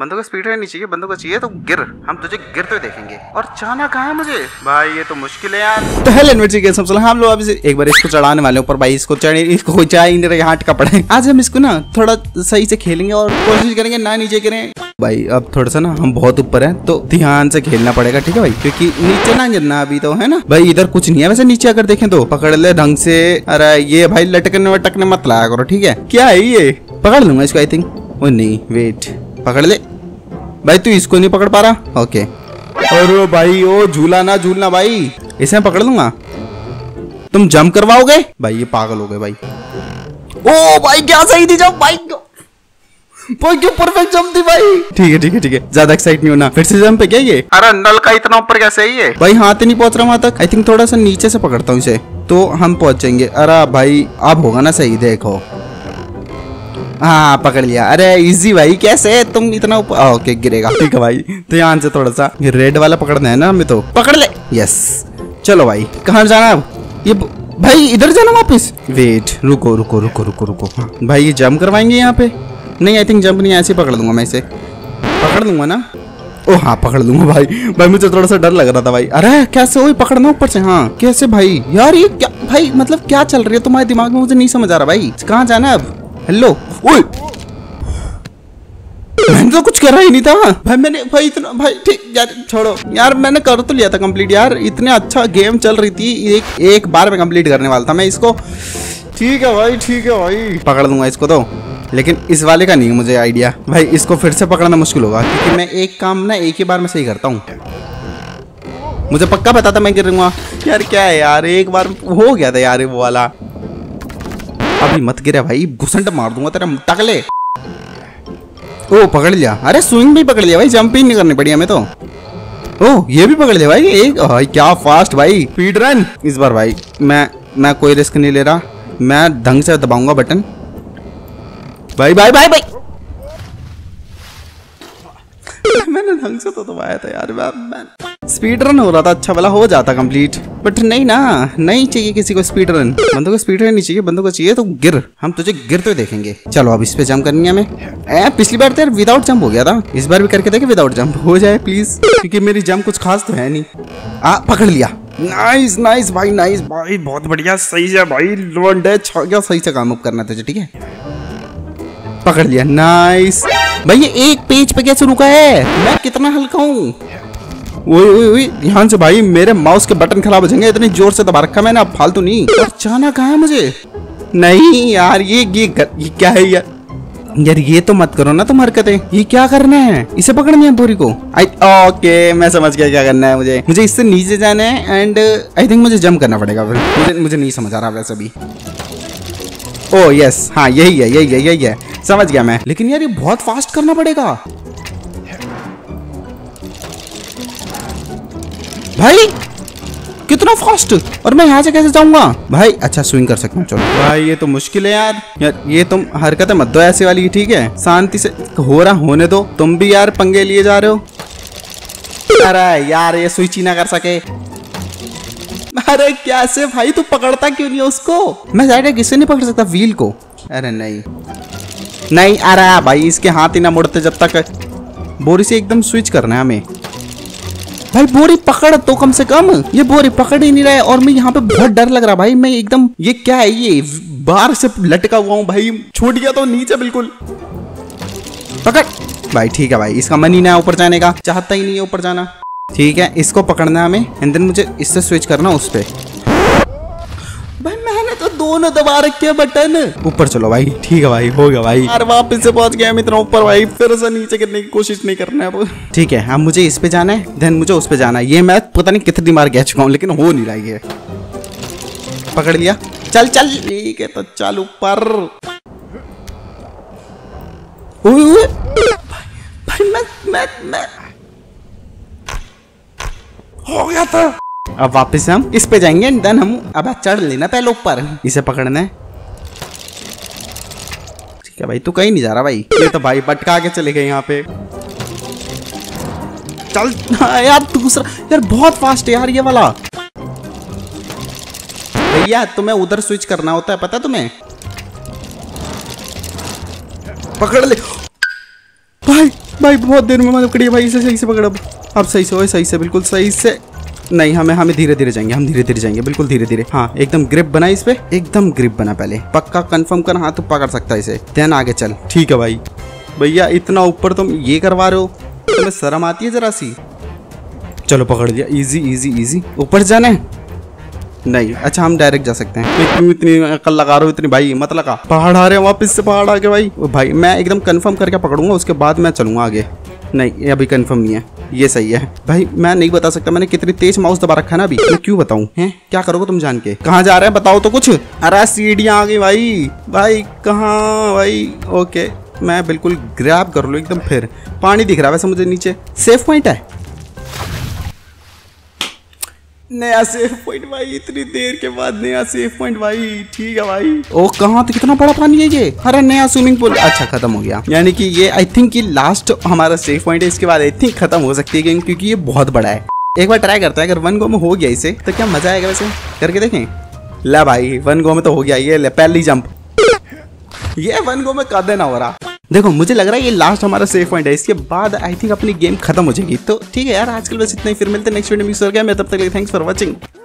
बंदों को स्पीड रहनी चाहिए, बंदों को चाहिए तो गिर, हम तुझे गिरते देखेंगे। और चढ़ाना कहाँ है मुझे भाई, ये तो मुश्किल है यार। तो हेलो एवरीवन, हम लोग अभी एक बार इसको चढ़ाने वाले ऊपर। भाई इसको चढ़े, इसको जाए नहीं रहे, यहाँ अटका पड़े। आज हम इसको ना थोड़ा सही से खेलेंगे और कोशिश करेंगे ना नीचे गिरे। भाई अब थोड़ा सा ना हम बहुत ऊपर हैं तो ध्यान से खेलना पड़ेगा, ठीक है भाई, क्योंकि नीचे ना गिरना अभी तो, है ना भाई। इधर कुछ नहीं है वैसे, नीचे अगर देखें तो पकड़ ले ढंग से। अरे ये भाई लटकने वटकने मत लाया करो, ठीक है। क्या है ये, पकड़ लूंगा इसको आई थिंक। ओ नहीं वेट, पकड़ ले भाई, तू इसको नहीं पकड़ पा रहा, ओके। और भाई ओ झूला ना झूलना भाई, इसे पकड़ लूंगा। तुम जंप करवाओगे भाई, ये पागल हो गए भाई। ओ भाई क्या सही थी जंप भाई, परफेक्ट जंप थी भाई। ठीक है ठीक है ठीक है, ज्यादा एक्साइट नहीं होना। फिर से जंप है क्या ये? अरे नल का इतना ऊपर कैसे है ये भाई, हाथ ही नहीं पहुंच रहा वहां तक। आई थिंक थोड़ा सा नीचे से पकड़ता हूँ इसे तो हम पहुंचेंगे। अरे भाई अब होगा ना सही, देखो हाँ पकड़ लिया। अरे इजी भाई, कैसे तुम इतना ऊपर? ओके गिरेगा, ठीक है भाई। तो ध्यान से थोड़ा सा रेड वाला पकड़ना है ना हमें, तो पकड़ ले। यस चलो भाई, कहाँ जाना अब? ये भाई इधर जाना वापिस। वेट रुको रुको रुको रुको रुको, भाई ये जंप करवाएंगे यहाँ पे? नहीं आई थिंक जंप नहीं, ऐसे ही पकड़ लूंगा मैं इसे, पकड़ लूंगा ना। ओ हाँ पकड़ लूंगा भाई। भाई मुझे थोड़ा सा डर लग रहा था भाई। अरे कैसे हो पकड़ना ऊपर से? हाँ कैसे भाई? यार ये क्या भाई, मतलब क्या चल रही है तुम्हारे दिमाग में, मुझे नहीं समझ आ रहा भाई। कहाँ जाना अब? हेलो ओए, मैंने तो कुछ करा ही नहीं था भाई। मैंने भाई इतना भाई, ठीक यार छोड़ो यार, मैंने कर तो लिया था कंप्लीट यार। इतने अच्छा गेम चल रही थी, एक बार में कंप्लीट करने वाला था मैं इसको। ठीक है भाई ठीक है भाई, पकड़ लूंगा इसको तो, लेकिन इस वाले का नहीं है मुझे आइडिया भाई। इसको फिर से पकड़ना मुश्किल होगा क्योंकि मैं एक काम ना एक ही बार में सही करता हूँ। मुझे पक्का पता था मैं गिरूंगा यार, क्या है यार, एक बार हो गया था यार वो वाला। अभी मत गिरा भाई, घुसंट मार दूंगा तेरा टकले। ओ पकड़ लिया, अरे स्विंग भी पकड़ लिया भाई, जंपिंग नहीं करनी पड़ी हमें तो। ओ ये भी पकड़ लिया भाई, एक क्या फास्ट भाई, स्पीड रन। इस बार भाई मैं कोई रिस्क नहीं ले रहा, मैं ढंग से दबाऊंगा बटन। भाई भाई भाई भाई, मैंने ढंग से तो दबाया था यार। स्पीड रन हो रहा था, अच्छा वाला हो जाता कंप्लीट, बट नहीं ना, नहीं चाहिए किसी को स्पीड रन। बंदों को स्पीड रन नहीं चाहिए, बंदों को चाहिए तो गिर, हम तुझे गिरते देखेंगे। चलो अब इस पे जंप करनी है हमें। पिछली बार तो यार विदाउट जंप हो गया था, इस बार भी करके देखे विदाउट जंप हो जाए प्लीज, क्योंकि मेरी जंप कुछ खास तो है नहीं। पकड़ लिया, नाइस नाइस भाई, नाइस भाई बहुत बढ़िया, सही है भाई। लोन डे छा गया, सही से काम अप करना तुझे, ठीक है। पकड़ लिया, नाइस भाई। ये एक पेज पे कैसे रुका है, मैं कितना हल्का हूँ। ओए ओए ओए ध्यान से भाई, मेरे माउस के बटन खराब हो जाएंगे, इतने जोर से दबा रखा मैंने, अब फालतू नहीं। और जाना कहाँ है मुझे? नहीं यार ये क्या है यार, यार ये तो मत करो ना तुम हरकतें। ये क्या करना है, इसे पकड़ना है बोरी को। ओके मैं समझ गया क्या करना है मुझे, मुझे इससे नीचे जाना है एंड आई थिंक मुझे जंप करना पड़ेगा। मुझे नहीं समझ आ रहा वैसे भी। ओ यस हाँ यही है यही है यही है, समझ गया मैं। लेकिन यार ये बहुत फास्ट करना पड़ेगा भाई, कितना फास्ट। और मैं यहाँ से कैसे जाऊंगा भाई? अच्छा स्विंग कर सकता हूँ, चलो भाई। ये तो मुश्किल है यार, यार ये तुम हरकतें मत दो ऐसे वाली, ठीक है, शांति से हो रहा होने दो। तुम भी यार पंगे लिए जा रहे हो। अरे यार ये स्विच ही ना कर सके। अरे कैसे भाई, तू पकड़ता क्यों नहीं उसको? मैं जाए किससे नहीं पकड़ सकता, व्हील को। अरे नहीं नहीं आ रहा भाई, इसके हाथ ही ना मुड़ते जब तक। बोरी से एकदम स्विच करना है हमें भाई, बोरी पकड़ तो कम से कम। ये बोरी पकड़ ही नहीं रहा है और मैं यहाँ पे बहुत डर लग रहा भाई। मैं एकदम ये क्या है, ये बाहर से लटका हुआ हूँ भाई, छूट गया तो नीचे बिल्कुल। पकड़ भाई, ठीक है भाई, इसका मन ही ना ऊपर जाने का, चाहता ही नहीं है ऊपर जाना। ठीक है इसको पकड़ना हमें एंड देन मुझे इससे स्विच करना उस पे। भाई मैंने तो दोनों दबा रखे बटन। ऊपर चलो भाई, ठीक है भाई, हो गया भाई। अरे वापस से पहुंच गया मित्रों ऊपर भाई, फिर से नीचे गिरने की कोशिश नहीं करना है अब। ठीक है अब मुझे इस पे जाना है, देन मुझे उस पे जाना है। ये मैं पता नहीं कितनी बार कह चुका हूँ लेकिन हो नहीं रही है। पकड़ लिया, चल चल ठीक है तो चल ऊपर। हो गया था। अब वापस हम इस पे जाएंगे एंड देन हम अब चढ़ लेना पहले ऊपर। इसे पकड़ना है, ठीक है भाई। तू कहीं नहीं जा रहा भाई, ये तो भाई पटका के चले गए यहाँ पे। चल यार दूसरा, यार बहुत फास्ट है यार ये वाला। भैया तुम्हें उधर स्विच करना होता है पता तुम्हें। पकड़ ले भाई, भाई बहुत देर में मतलब करिए भाई, इसे सही से पकड़। अब सही से, ओए सही से, बिल्कुल सही से। नहीं हमें हमें धीरे धीरे जाएंगे, हम धीरे धीरे जाएंगे, बिल्कुल धीरे धीरे। हाँ एकदम ग्रिप बना इस पे, एकदम ग्रिप बना, पहले पक्का कंफर्म कर। हाँ तू पकड़ सकता है इसे, देन आगे चल। ठीक है भाई। भैया इतना ऊपर तुम ये करवा रहे हो, तुम्हें शर्म आती है जरा सी? चलो पकड़ लिया, इजी इजी इजी। ऊपर जाना है? नहीं अच्छा हम डायरेक्ट जा सकते हैं। तुम इतनी अकल लगा रहे हो इतनी, भाई मत लगा। पहाड़ आ रहे हैं वापस से, पहाड़ आके भाई। भाई मैं एकदम कंफर्म करके पकड़ूंगा, उसके बाद मैं चलूंगा आगे। नहीं अभी कंफर्म नहीं है, ये सही है। भाई मैं नहीं बता सकता मैंने कितनी तेज माउस दबा रखा है ना अभी, मैं क्यों बताऊं? हैं क्या करोगे तुम जान के? कहाँ जा रहे हैं बताओ तो कुछ। अरे सीढ़ियाँ आ गई भाई, भाई कहाँ भाई? ओके मैं बिल्कुल ग्रैब कर लूँ एकदम। फिर पानी दिख रहा है वैसे मुझे नीचे, सेफ पॉइंट है, नया सेफ पॉइंट भाई। इतनी देर के बाद नया सेफ पॉइंट भाई, ठीक है भाई। ओ कहाँ तो कितना बड़ा पानी है ये, अरे नया स्विमिंग पूल। अच्छा खत्म हो गया, यानी कि ये आई थिंक ये लास्ट हमारा सेफ पॉइंट है। इसके बाद आई थिंक खत्म हो सकती है गेम, क्योंकि ये बहुत बड़ा है। एक बार ट्राई करते हैं, अगर 1 गो में हो गया इसे तो क्या मजा आएगा, वैसे करके देखें। ला भाई 1 गो में तो हो गया ये, पहली जंप। ये 1 गो में कदे ना हो रहा। देखो मुझे लग रहा है ये लास्ट हमारा सेफ पॉइंट है, इसके बाद आई थिंक अपनी गेम खत्म हो जाएगी। तो ठीक है यार, आजकल बस इतना ही। फिर मिलते हैं नेक्स्ट वीडियो में, मैं तब तक थैंक्स फॉर वॉचिंग।